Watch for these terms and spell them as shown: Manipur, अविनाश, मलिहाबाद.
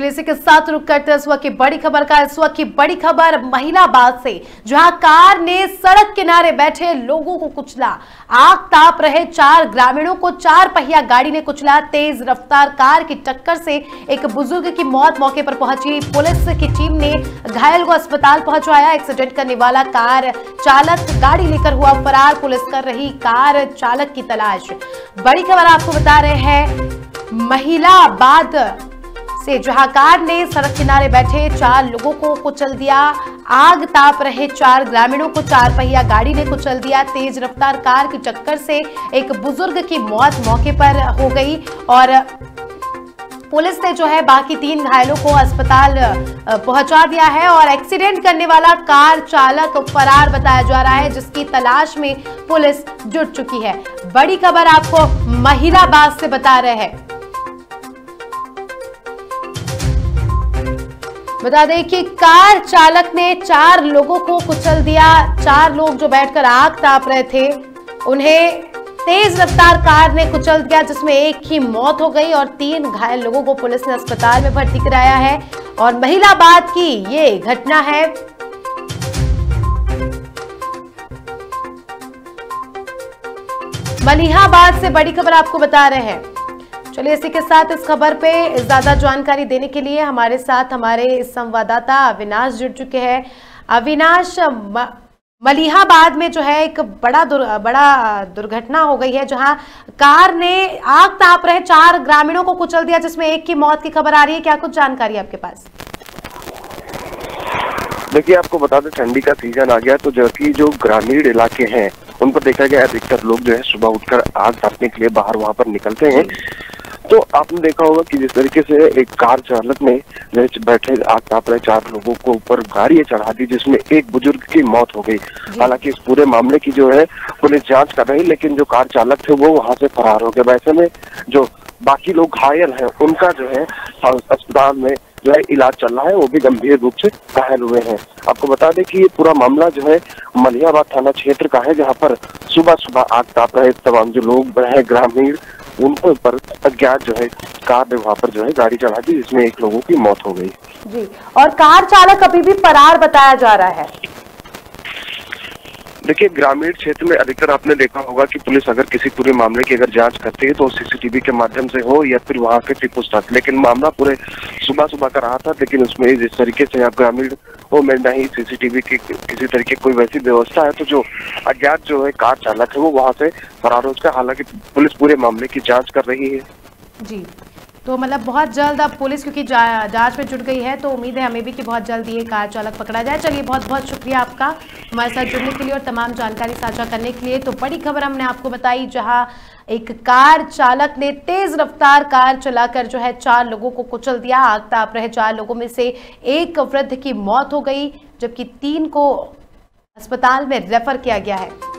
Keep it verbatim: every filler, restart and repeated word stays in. Police के साथ रुक करते हैं इस वक्त की बड़ी खबर का। इस वक्त की बड़ी खबर मलिहाबाद से, जहां कार ने सड़क किनारे बैठे लोगों को कुचला। आग ताप रहे चार ग्रामीणों को चार पहिया गाड़ी ने कुचला। तेज रफ्तार कार की टक्कर से एक बुजुर्ग की मौत मौके पर पहुंची। पुलिस की टीम ने घायल को अस्पताल पहुंचाया। एक्सीडेंट करने वाला कार चालक गाड़ी लेकर हुआ फरार। पुलिस कर रही कार चालक की तलाश। बड़ी खबर आपको बता रहे हैं मलिहाबाद से, जहां कार ने सड़क किनारे बैठे चार लोगों को कुचल दिया। आग ताप रहे चार ग्रामीणों को चार पहिया गाड़ी ने कुचल दिया। तेज रफ्तार कार की टक्कर से एक बुजुर्ग की मौत मौके पर हो गई और पुलिस ने जो है बाकी तीन घायलों को अस्पताल पहुंचा दिया है। और एक्सीडेंट करने वाला कार चालक फरार बताया जा रहा है, जिसकी तलाश में पुलिस जुट चुकी है। बड़ी खबर आपको मलिहाबाद से बता रहे हैं। बता दें कि कार चालक ने चार लोगों को कुचल दिया। चार लोग जो बैठकर आग ताप रहे थे, उन्हें तेज रफ्तार कार ने कुचल दिया, जिसमें एक की मौत हो गई और तीन घायल लोगों को पुलिस ने अस्पताल में भर्ती कराया है। और मलिहाबाद की ये घटना है। मलिहाबाद से बड़ी खबर आपको बता रहे हैं। चलिए इसी के साथ इस खबर पे ज्यादा जानकारी देने के लिए हमारे साथ हमारे संवाददाता अविनाश जुड़ चुके हैं। अविनाश, मलिहाबाद में जो है एक बड़ा दुर, बड़ा दुर्घटना हो गई है, जहां कार ने आग ताप रहे चार ग्रामीणों को कुचल दिया, जिसमें एक की मौत की खबर आ रही है। क्या कुछ जानकारी आपके पास? देखिए, आपको बता दें, ठंडी का सीजन आ गया, तो जबकि जो ग्रामीण इलाके हैं उन पर देखा गया अधिकतर लोग जो है सुबह उठकर आग तापने के लिए बाहर वहाँ पर निकलते हैं। तो आपने देखा होगा कि जिस तरीके से एक कार चालक ने बैठे आग ताप रहे चार लोगों को ऊपर गाड़ियां चढ़ा दी, जिसमें एक बुजुर्ग की मौत हो गई। हालांकि इस पूरे मामले की जो है पुलिस जांच कर रही, लेकिन जो कार चालक थे वो वहां से फरार हो गए। वैसे में जो बाकी लोग घायल हैं उनका जो है अस्पताल में जो है इलाज चल रहा है, वो भी गंभीर रूप से घायल हुए हैं। आपको बता दें कि ये पूरा मामला जो है मलिहाबाद थाना क्षेत्र का है, जहाँ पर सुबह सुबह आग ताप रहे तमाम जो लोग हैं ग्रामीण, उनके ऊपर अज्ञात जो है कार ने वहाँ पर जो है गाड़ी चला दी, जिसमें एक लोगों की मौत हो गई जी। और कार चालक अभी भी फरार बताया जा रहा है। देखिए, ग्रामीण क्षेत्र में अधिकतर आपने देखा होगा कि पुलिस अगर किसी पूरे मामले की अगर जांच करती है तो सीसीटीवी के माध्यम से हो या फिर वहाँ के टिप्स तक, लेकिन मामला पूरे सुबह सुबह का रहा था, लेकिन उसमें जिस तरीके से आप ग्रामीण हो में ना ही सीसीटीवी की किसी तरीके कोई वैसी व्यवस्था है, तो जो अज्ञात जो है कार चालक है वो वहाँ से फरार हो चुका। हालांकि पुलिस पूरे मामले की जाँच कर रही है जी। तो मतलब बहुत जल्द अब पुलिस क्योंकि जा, जांच में जुट गई है, तो उम्मीद है हमें भी कि बहुत जल्द ये कार चालक पकड़ा जाए। चलिए, बहुत बहुत शुक्रिया आपका हमारे साथ जुड़ने के लिए और तमाम जानकारी साझा करने के लिए। तो बड़ी खबर हमने आपको बताई, जहां एक कार चालक ने तेज रफ्तार कार चलाकर जो है चार लोगों को कुचल दिया। आग ताप रहे चार लोगों में से एक वृद्ध की मौत हो गई, जबकि तीन को अस्पताल में रेफर किया गया है।